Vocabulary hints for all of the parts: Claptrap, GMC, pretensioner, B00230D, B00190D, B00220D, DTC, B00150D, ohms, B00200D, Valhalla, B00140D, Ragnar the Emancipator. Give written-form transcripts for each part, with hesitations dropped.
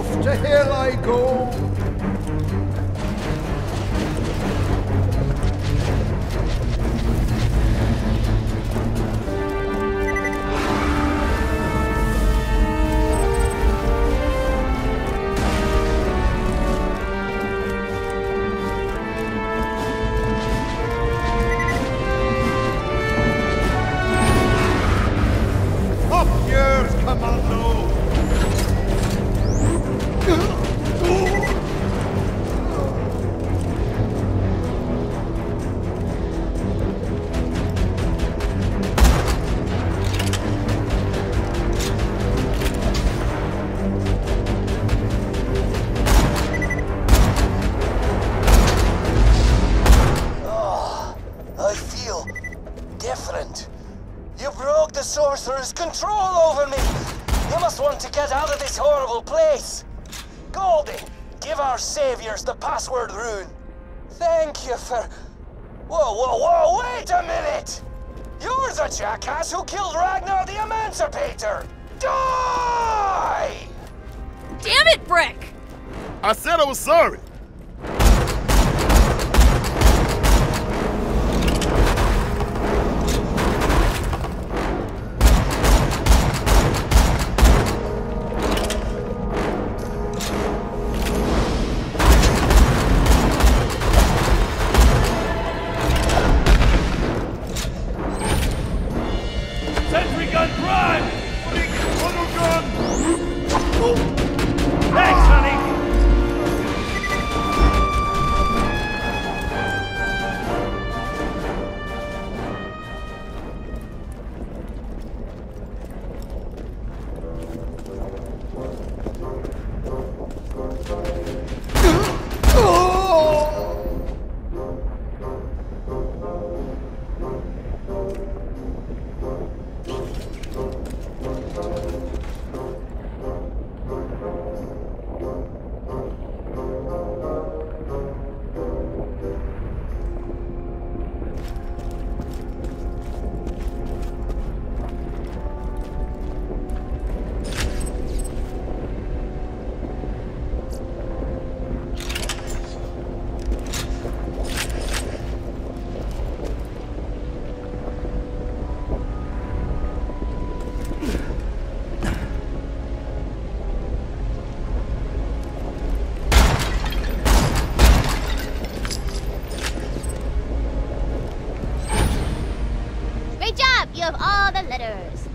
off to hell I go. Whoa, wait a minute! You're the jackass who killed Ragnar the Emancipator! Die! Damn it, Brick! I said I was sorry!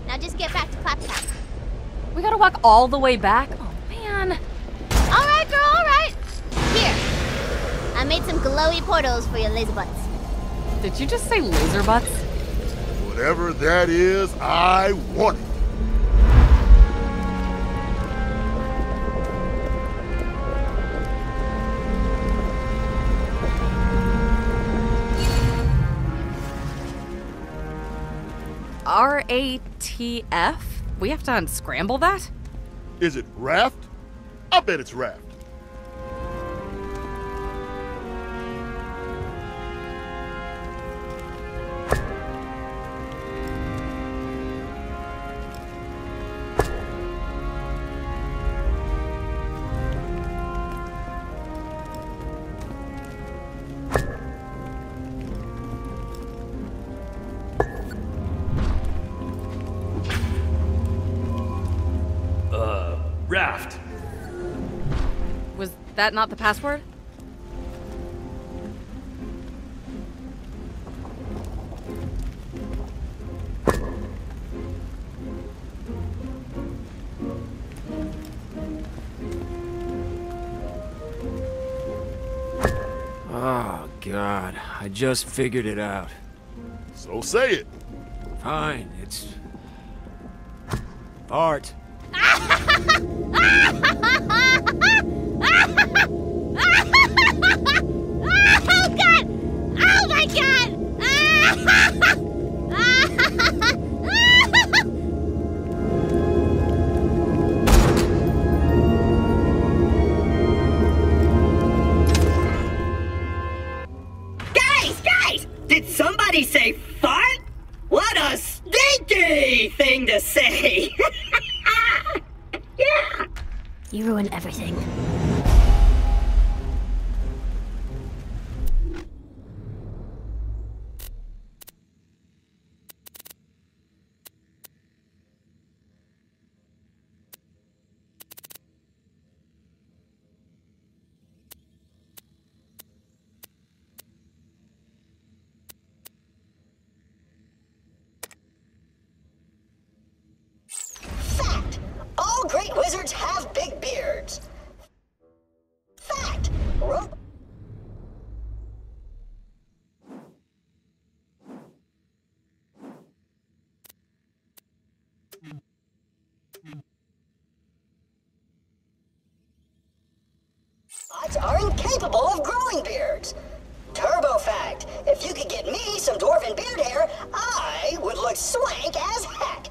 Now just get back to Claptrap. We gotta walk all the way back? Oh, man. All right, girl, all right. Here. I made some glowy portals for your laser butts. Did you just say laser butts? Whatever that is, I want it. RATF? We have to unscramble that? Is it raft? I bet it's raft. That not the password? Oh, God. I just figured it out. So say it. Fine, it's... Bart. You ruined everything. Wizards have big beards. Fact. Robots are incapable of growing beards. Turbo fact. If you could get me some dwarven beard hair, I would look swank as heck.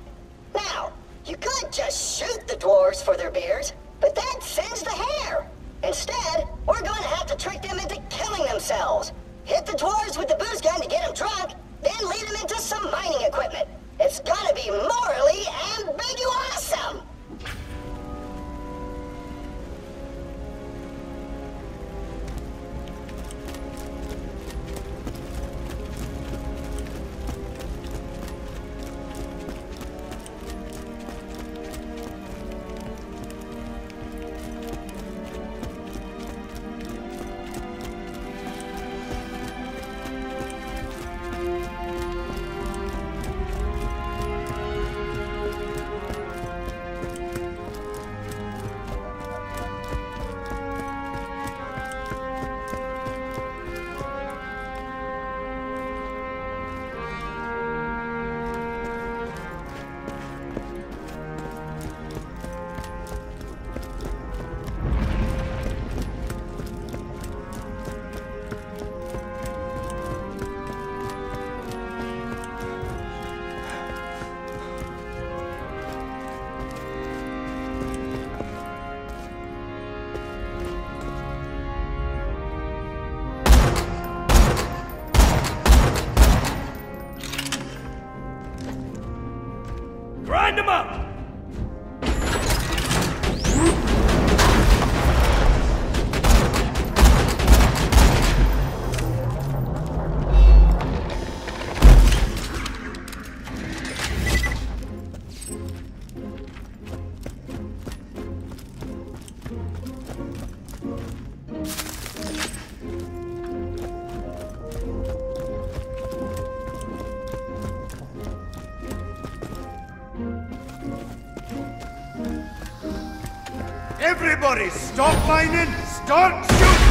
Now, you could just shoot the dwarves for their beards, but that thins the hair. Instead, we're going to have to trick them into killing themselves. Hit the dwarves with the booze gun to get them drunk, then lead them into some mining equipment. It's gonna be morally ambiguous. Grind them up! Everybody, stop mining, start shooting!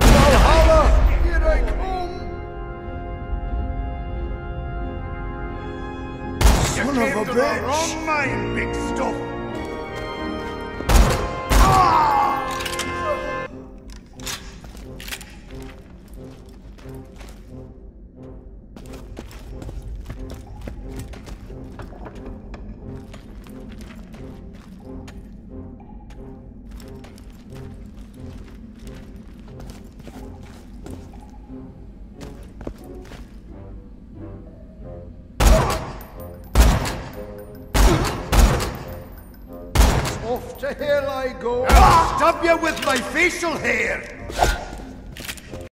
Valhalla, here I come! Son of a bitch! You came to the wrong mine, big stuff! Off to hell I go. I'll stab you with my facial hair.